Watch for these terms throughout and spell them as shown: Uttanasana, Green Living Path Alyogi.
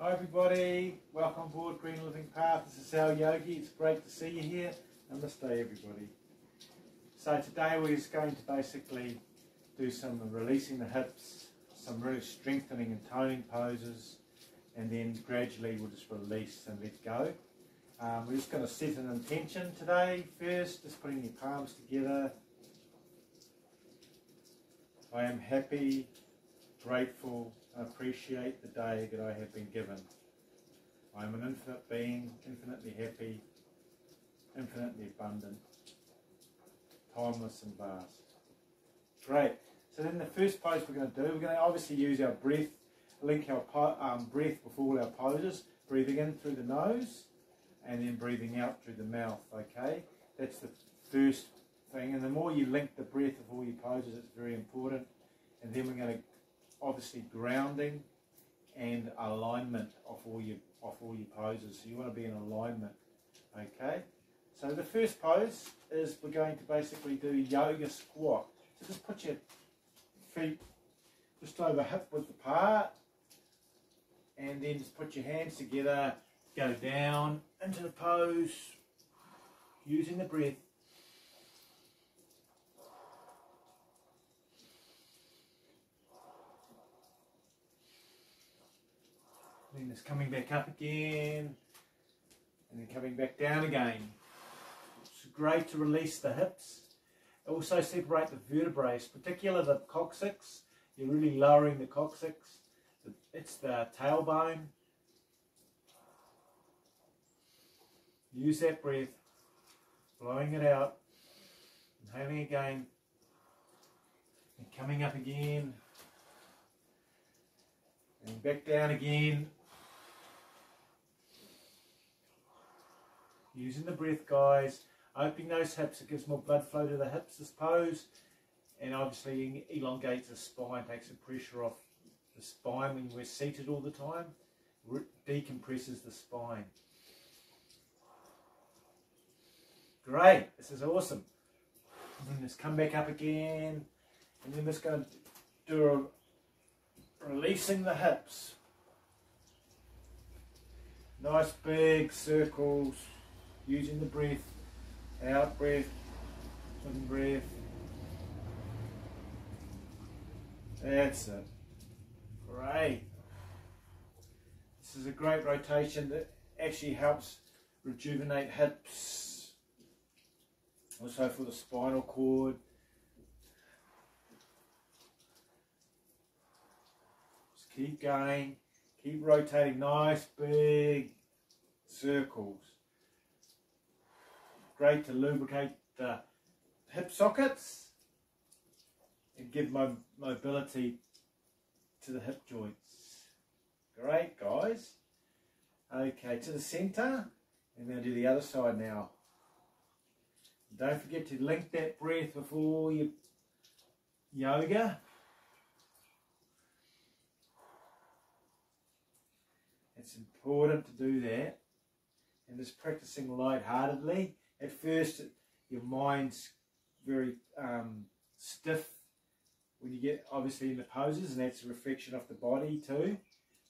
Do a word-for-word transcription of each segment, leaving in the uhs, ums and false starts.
Hi everybody, welcome aboard Green Living Path. This is Alyogi. It's great to see you here. Namaste everybody. So today we're just going to basically do some releasing the hips, some really strengthening and toning poses, and then gradually we'll just release and let go. Um, we're just going to set an intention today first, just putting your palms together. I am happy, grateful, and appreciate the day that I have been given. I am an infinite being, infinitely happy, infinitely abundant, timeless and vast. Great. So then the first pose we're going to do, we're going to obviously use our breath, link our po um, breath with all our poses, breathing in through the nose and then breathing out through the mouth, okay? That's the first thing, and the more you link the breath of all your poses, it's very important. And then we're going to obviously grounding and alignment of all your of all your poses. So you want to be in alignment, okay? So the first pose is we're going to basically do yoga squat. So just put your feet just over hip width apart, and then just put your hands together. Go down into the pose using the breath. Then it's coming back up again, and then coming back down again. It's great to release the hips. Also separate the vertebrae, particularly the coccyx. You're really lowering the coccyx. It's the tailbone. Use that breath, blowing it out, inhaling again, and coming up again, and back down again. Using the breath, guys, opening those hips, it gives more blood flow to the hips, this pose, and obviously elongates the spine, takes the pressure off the spine when we're seated all the time, decompresses the spine. Great, this is awesome. And let's come back up again, and then just going to do a releasing the hips. Nice big circles, using the breath, out breath, in breath. That's it. Great. This is a great rotation that actually helps rejuvenate hips. Also for the spinal cord. Just keep going, keep rotating, nice big circles. Great to lubricate the hip sockets and give mobility to the hip joints. Great, guys. Okay, to the centre, and then do the other side now. Don't forget to link that breath with all your yoga. It's important to do that. And just practicing lightheartedly. At first, your mind's very um, stiff when you get obviously in the poses, and that's a reflection of the body too.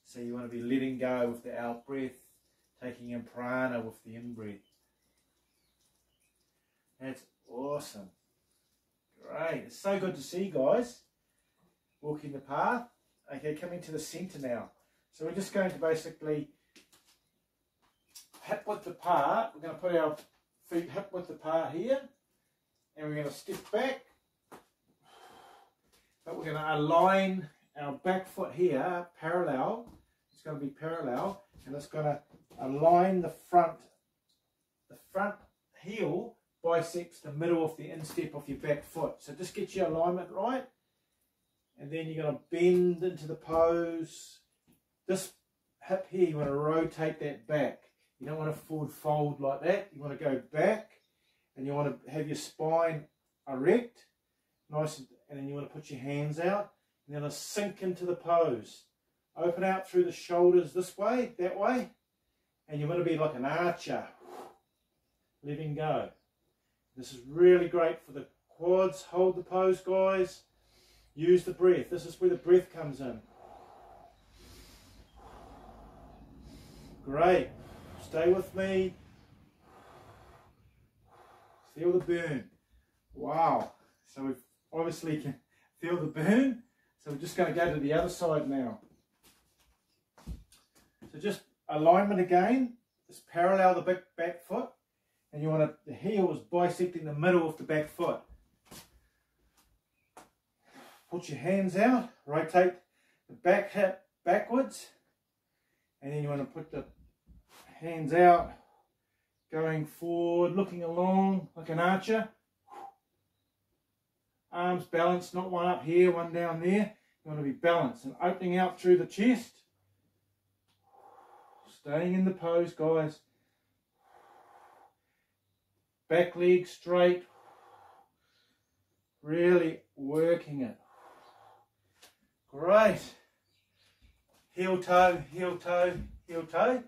So you want to be letting go with the out breath, taking in prana with the in breath. That's awesome. Great. It's so good to see you guys walking the path. Okay, coming to the centre now. So we're just going to basically hip width apart. We're going to put our feet hip width apart here. And we're going to step back. But we're going to align our back foot here, parallel. It's going to be parallel. And it's going to align the front, the front heel, biceps, the middle of the instep of your back foot. So just get your alignment right, and then you're going to bend into the pose. This hip here, you want to rotate that back. You don't want to forward fold like that. You want to go back, and you want to have your spine erect, nice, and then you want to put your hands out, and then sink into the pose. Open out through the shoulders this way, that way, and you want to be like an archer, letting go. This is really great for the quads. Hold the pose, guys. Use the breath. This is where the breath comes in. Great. Stay with me. Feel the burn. Wow. So we obviously can feel the burn. So we're just going to go to the other side now. So just alignment again. Just parallel the big back foot. And you want to, the heel is bisecting the middle of the back foot. Put your hands out. Rotate the back hip backwards. And then you want to put the hands out, going forward, looking along like an archer. Arms balanced, not one up here, one down there. You want to be balanced and opening out through the chest. Staying in the pose, guys. Back leg straight. Really working it. Great. Heel toe, heel toe, heel toe.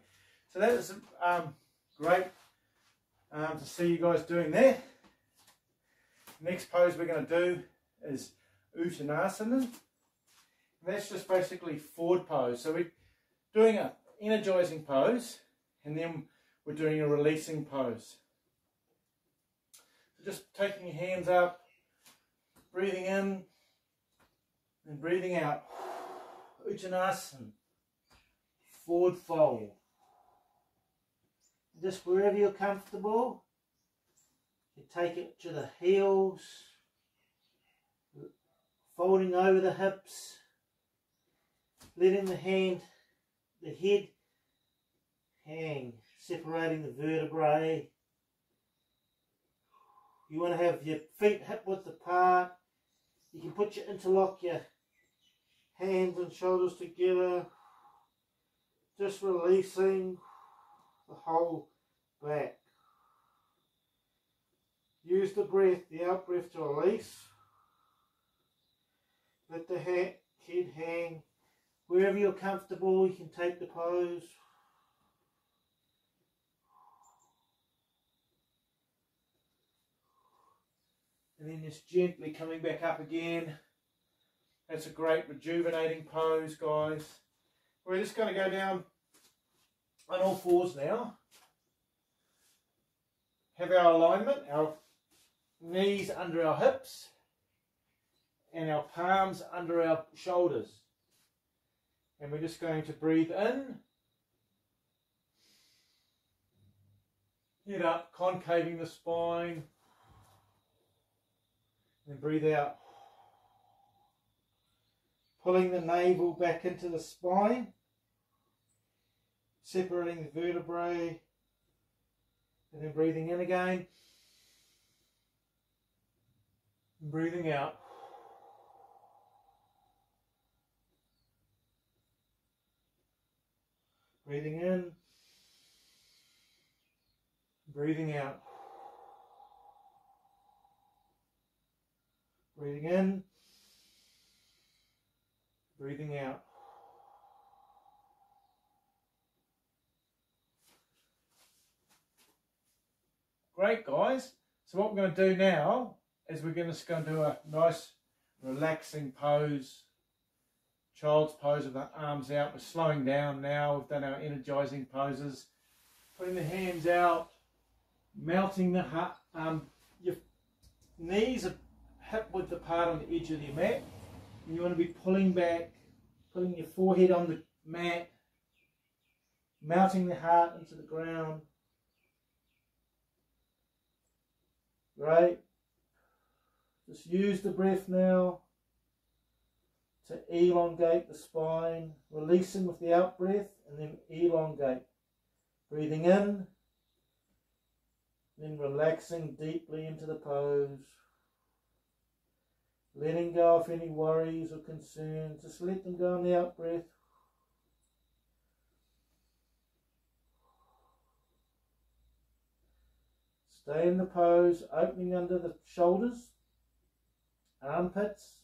So that is um, great um, to see you guys doing that. Next pose we're going to do is Uttanasana. And that's just basically forward pose. So we're doing an energizing pose and then we're doing a releasing pose. So just taking your hands up, breathing in and breathing out. Uttanasana, forward fold. Just wherever you're comfortable, you take it to the heels, folding over the hips, letting the hand, the head hang, separating the vertebrae. You want to have your feet hip width apart. You can put your interlock, your hands and shoulders together, just releasing the whole back. Use the breath, the out breath to release. Let the head hang. Wherever you're comfortable, you can take the pose. And then just gently coming back up again. That's a great rejuvenating pose, guys. We're just going to go down on all fours now. Have our alignment, our knees under our hips and our palms under our shoulders. And we're just going to breathe in, head up, concaving the spine, and breathe out, pulling the navel back into the spine, separating the vertebrae, and then breathing in again, and breathing out. Breathing in, breathing out. Breathing in, breathing out. Great, guys. So what we're going to do now is we're just going to do a nice relaxing pose, child's pose with our arms out. We're slowing down now. We've done our energizing poses. Putting the hands out, melting the heart. Um, your knees are hip width apart on the edge of your mat. And you want to be pulling back, putting your forehead on the mat, melting the heart into the ground. Great. Just use the breath now to elongate the spine, releasing with the out breath and then elongate. Breathing in, then relaxing deeply into the pose. Letting go of any worries or concerns, just let them go on the out breath. Stay in the pose, opening under the shoulders, armpits.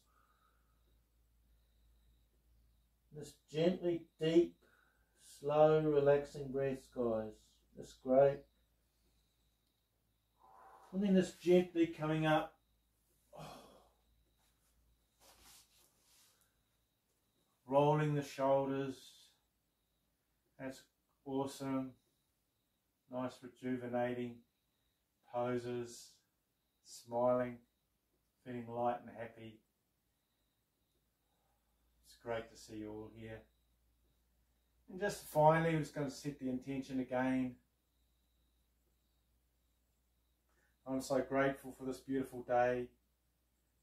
Just gently, deep, slow, relaxing breaths, guys. That's great. And then just gently coming up. Rolling the shoulders. That's awesome, nice rejuvenating poses, smiling, feeling light and happy. It's great to see you all here. And just finally, we're just going to set the intention again. I'm so grateful for this beautiful day.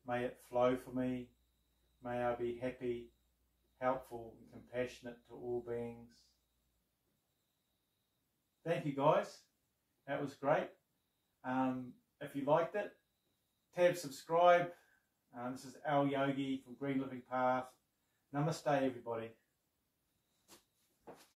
May it flow for me. May I be happy, helpful, and compassionate to all beings. Thank you guys. That was great. Um, if you liked it, tab subscribe. Um, this is Alyogi from Green Living Path. Namaste, everybody.